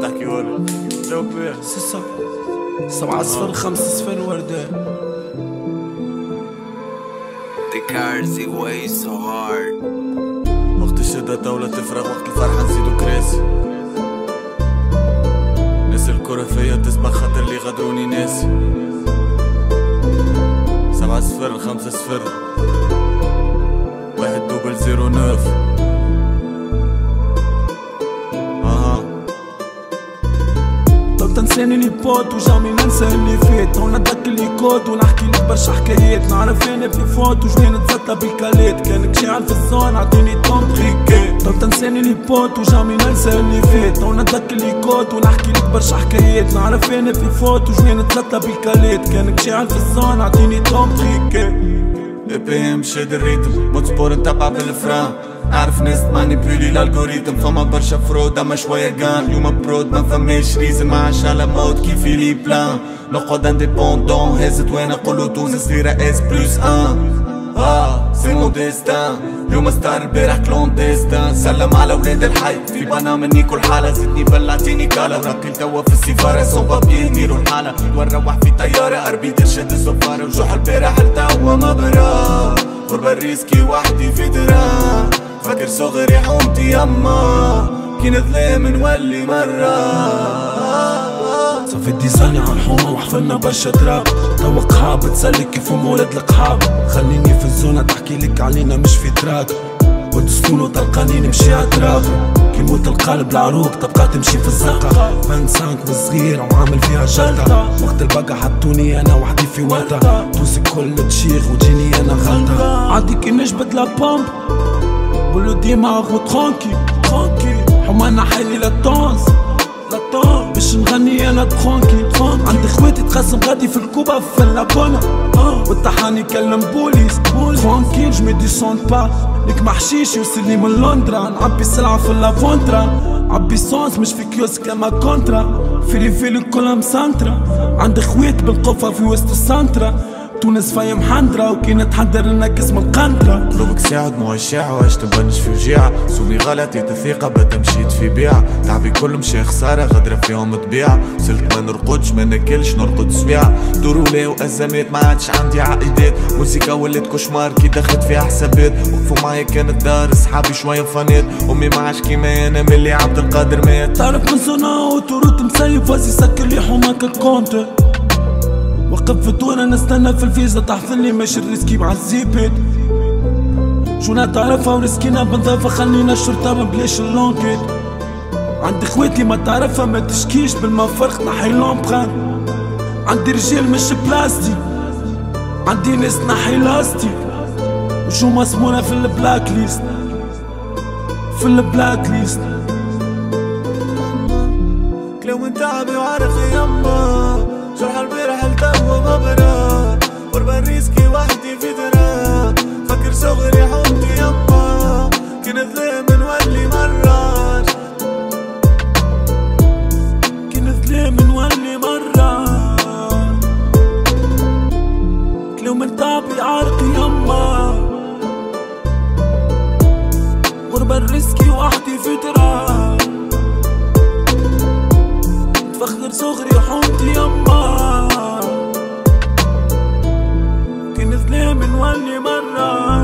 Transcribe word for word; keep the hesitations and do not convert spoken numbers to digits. قاعد احكيهولك. لو بيه سبعة سبعة صفر خمسة صفر وردان. The way so hard. وقت الشدة دولة تفرغ، وقت الفرحة نزيدو كراسي. ناس الكرة فيا تسمع خاطر اللي غدروني ناسي. سبعة صفر خمسة صفر واحد دوبل زيرو نوف. طب تنساني اللي بفوت وجامي ننسى اللي فات، ونتذكر اللي كنت ونحكي لك برشا حكايات. نعرف انا في فوت وجماني نتسطى بالكالات، كانك شاعل في الزون عطيني طن تخيكات. طب تنساني اللي بفوت وجامي ننسى اللي فات، ونتذكر اللي كنت ونحكي لك برشا حكايات. نعرف انا في فوت وجماني نتسطى بالكالات، كانك شاعل في الزون عطيني طن تخيكات. اي بي ام شاد الريتم، مود سبور نتبع بالفران. عارف ناس تمانيبيولي الالغوريتم، فما برشا فرود اما شوية كان. يوم برود ما فماش ريزن، ما عاش على موت كيف لي بلان. نقعد انديبوندون هازت وانا قولو تونس صغيرة اس بلوس ان. اه سي مون ديستان، يوم ستار البارح كلونديستان. سلم على ولاد الحي في بنامني كل حالة، زدني بلعتيني كالا. وراقي توا في السفارة سون بابيي نديرو الحالة. ونروح في طيارة اربي درشد الصفارة، وجوح البارح لتوا مبرا. غربة الريسكي وحدي في دران، فاكر صغري حومتي يما كي نظلم نولي مرة. صفي ديزاني عالحومة وحفلنا برشا تراب، توا قحاب تسلك كيف هم ولاد القحاب. خليني في الزونة تحكيلك علينا مش في تراك، كنت سكون وتلقاني نمشي عالتراب. كي موت القالب العروق تبقى تمشي في الزنقة، خمسة وعشرين والصغير وعامل فيها جلطة. وقت البقا حطوني أنا وحدي في ورطة، توسي كل تشيخ وجيني أنا غلطة. عادي كي نجبد لابامب بولو ديما أخو تخانكي تخانكي، حمانا حالي للطانس للطانس باش نغني أنا تخانكي تخانكي. عندي خواتي تخصم غادي في الكوبا في اللاكونا، والطحاني يكلم بوليس تخانكي. جميدي سونت با ليك محشيش يوصلني من لندرا، نعبي سلعة في اللافونترا. عبي سونس مش في كيوسك لما كونترا، في ريفيلو كلها مسانترا. عندي خوات بالقفة في وسط السانترا، تونس فيا محندرة وكي نتحضر نكس من القنطرة. قلوبك ساعد مو هالشاعة واش تبانش في وجيعة، سومي غلطي تثيقة بدا مشيت في بيعة. تعبي كل مشي خسارة غدرة فيهم طبيعة، وصلت ما نرقدش ما ناكلش نرقد سبيعة. دور ولا وأزمات ما عادش عندي عائدات، موسيقى ولات كوشمار كي دخلت فيها حسابات. وقفوا معايا كانت دار صحابي شوية فانات، أمي ما عادش كيما أنا ملي عبد القادر مات. تعرف من صنعة وتروت مسيب وازي سكر لي حوماك الكونتر. وقف في تورا نستنى في الفيزا تحفلني ماشي الريسكي مع الزيبت. شونا تعرفها وريسكينا بنظافة، خلينا الشرطة ما بلاش اللونكيت. عندي خواتي ما تعرفها ما تشكيش بالمفرق نحي لومبخان. عندي رجال مش بلاستيك، عندي ناس نحي لاستيك. وشو مسمونة في البلاك ليست، في البلاك ليست. كلام انت عبي وعرقي يما جرح البارح لتوا مبرا. غربة الريسكي وحدي في درا، فكر صغري حومتي يما كي نظلم نولي مرات، كي نظلم نولي مرات. كلهم نتعبي عارقي يما، غربة الريسكي وحدي في درا، فخر صغري حومتي يما كي نظلم نولي مرة.